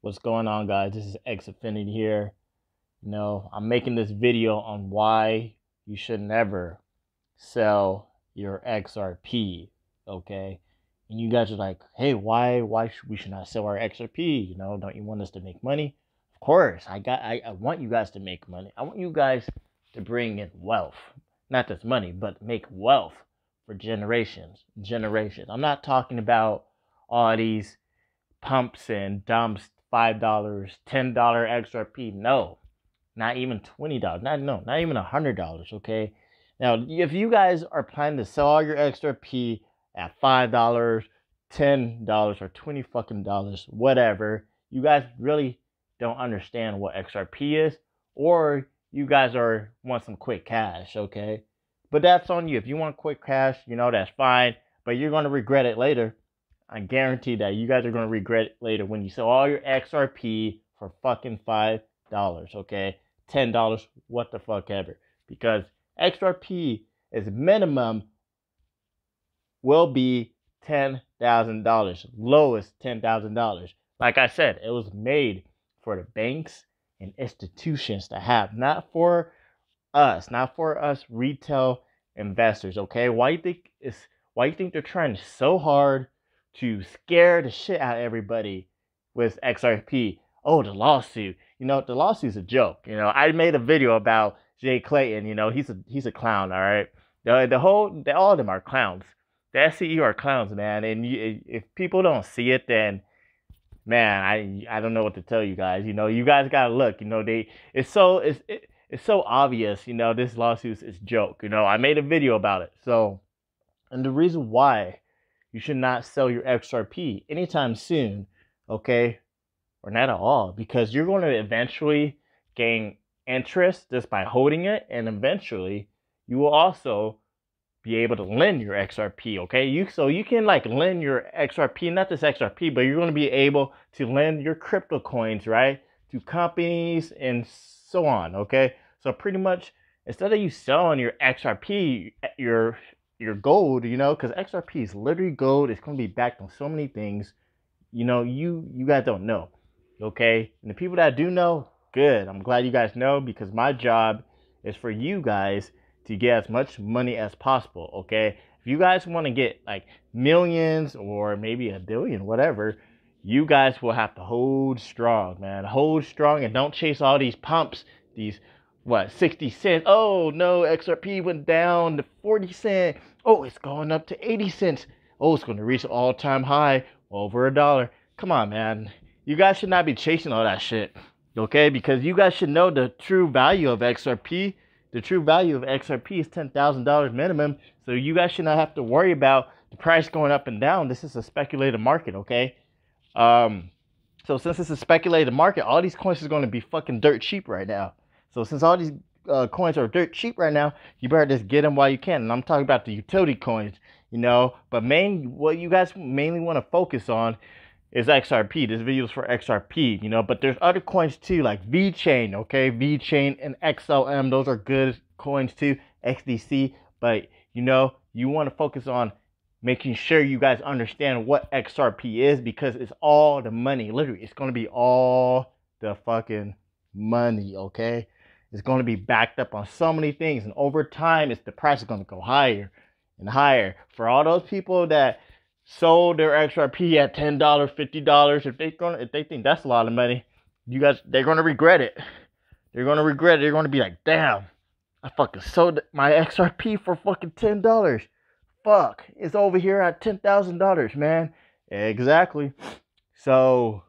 What's going on, guys? This is X Infinity here. You know, I'm making this video on why you should never sell your XRP, okay? And you guys are like, hey, why should we not sell our XRP? You know, don't you want us to make money? Of course, I want you guys to make money. I want you guys to bring in wealth, not just money, but make wealth for generations. I'm not talking about all these pumps and dumps, $5, $10 XRP. No, not even $20. Not even $100. Okay. Now, if you guys are planning to sell all your XRP at $5, $10, or $20 fucking dollars, whatever, you guys really don't understand what XRP is, or you guys are want some quick cash. Okay. But that's on you. If you want quick cash, you know, that's fine, but you're going to regret it later. I guarantee that you guys are going to regret it later when you sell all your XRP for fucking $5, okay? $10, what the fuck ever. Because XRP is minimum will be $10,000, lowest $10,000. Like I said, it was made for the banks and institutions to have, not for us retail investors, okay? Why you think they're trying so hard to scare the shit out of everybody with XRP? Oh, the lawsuit. You know, the lawsuit's a joke. You know, I made a video about Jay Clayton. You know, he's a clown, all right? All of them are clowns. The SEC are clowns, man. And if people don't see it, then, man, I don't know what to tell you guys. You know, you guys gotta look. You know, it's so obvious. You know, this lawsuit is a joke. You know, I made a video about it. So, and the reason why you should not sell your XRP anytime soon, okay? Or not at all, because you're going to eventually gain interest just by holding it, and eventually you will also be able to lend your XRP, okay? So you can like lend your XRP, not this XRP, but you're going to be able to lend your crypto coins, right? To companies and so on, okay? So pretty much instead of you selling your XRP, your gold, you know, because XRP is literally gold. It's going to be backed on so many things, you know, you guys don't know, okay? And the people that do know, good. I'm glad you guys know, because my job is for you guys to get as much money as possible, okay? If you guys want to get like millions or maybe a billion, whatever, you guys will have to hold strong, man. Hold strong and don't chase all these pumps, these what, 60 cents? Oh no, XRP went down to 40 cents. Oh, it's going up to 80 cents. Oh, it's going to reach an all-time high over $1. Come on, man. You guys should not be chasing all that shit, okay? Because you guys should know the true value of XRP. The true value of XRP is $10,000 minimum. So you guys should not have to worry about the price going up and down. This is a speculative market, okay? So since it's a speculative market, all these coins are going to be fucking dirt cheap right now. So since all these coins are dirt cheap right now, you better just get them while you can. And I'm talking about the utility coins, you know. But what you guys mainly want to focus on is XRP. This video is for XRP, you know. But there's other coins too, like VeChain, okay? VeChain and XLM, those are good coins too. XDC. But, you know, you want to focus on making sure you guys understand what XRP is, because it's all the money. Literally, it's going to be all the fucking money, okay? It's going to be backed up on so many things, and over time, the price is going to go higher and higher. For all those people that sold their XRP at $10, $50, if they think that's a lot of money, you guys, they're going to regret it. They're going to regret it. They're going to be like, damn, I fucking sold my XRP for fucking $10. Fuck, it's over here at $10,000, man. Exactly. So,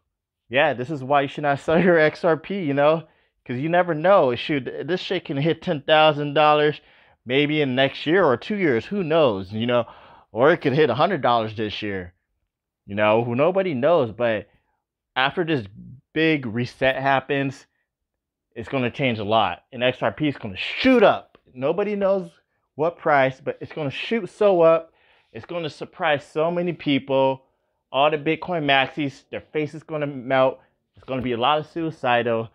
yeah, this is why you should not sell your XRP, you know. Because you never know. This shit can hit $10,000 maybe in next year or 2 years. Who knows, you know. Or it could hit $100 this year. You know, nobody knows. But after this big reset happens, it's going to change a lot. And XRP is going to shoot up. Nobody knows what price, but it's going to shoot so up. It's going to surprise so many people. All the Bitcoin maxis, their face is going to melt. It's going to be a lot of suicidal.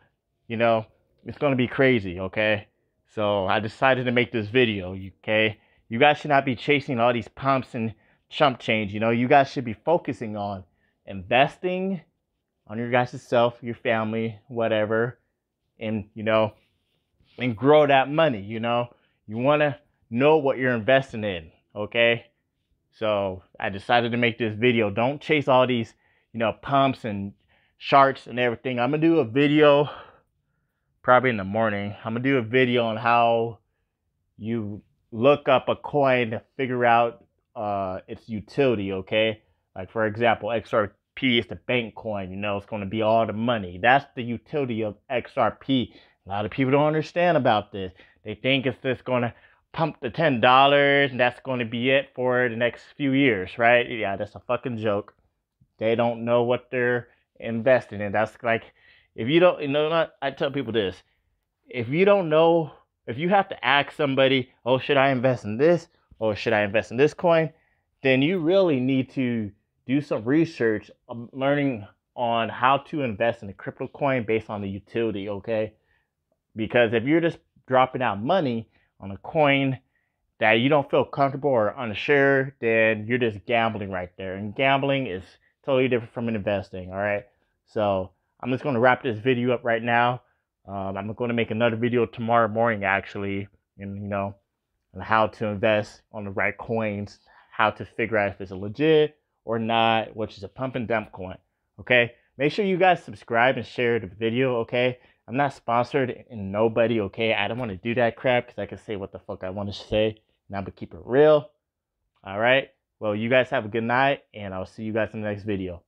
You know, it's going to be crazy, okay? So I decided to make this video, okay? You guys should not be chasing all these pumps and chump change, you know? You guys should be focusing on investing on your guys' self, your family, whatever, and, you know, and grow that money, you know. You want to know what you're investing in, okay? So I decided to make this video. Don't chase all these, you know, pumps and sharks and everything. I'm going to do a video probably in the morning. I'm going to do a video on how you look up a coin to figure out its utility, okay? Like, for example, XRP is the bank coin. You know, it's going to be all the money. That's the utility of XRP. A lot of people don't understand about this. They think it's just going to pump the $10 and that's going to be it for the next few years, right? Yeah, that's a fucking joke. They don't know what they're investing in. That's like, if you don't, you know, I tell people this. If you don't know, if you have to ask somebody, oh, should I invest in this? Or should I invest in this coin? Then you really need to do some research, learning on how to invest in a crypto coin based on the utility, okay? Because if you're just dropping out money on a coin that you don't feel comfortable or unsure, then you're just gambling right there. And gambling is totally different from investing, all right? So I'm just going to wrap this video up right now. I'm going to make another video tomorrow morning, actually, and, you know, on how to invest on the right coins, how to figure out if it's a legit or not, which is a pump and dump coin, okay? Make sure you guys subscribe and share the video, okay? I'm not sponsored and nobody, okay? I don't want to do that crap because I can say what the fuck I want to say. And I'm going to keep it real. All right? Well, you guys have a good night, and I'll see you guys in the next video.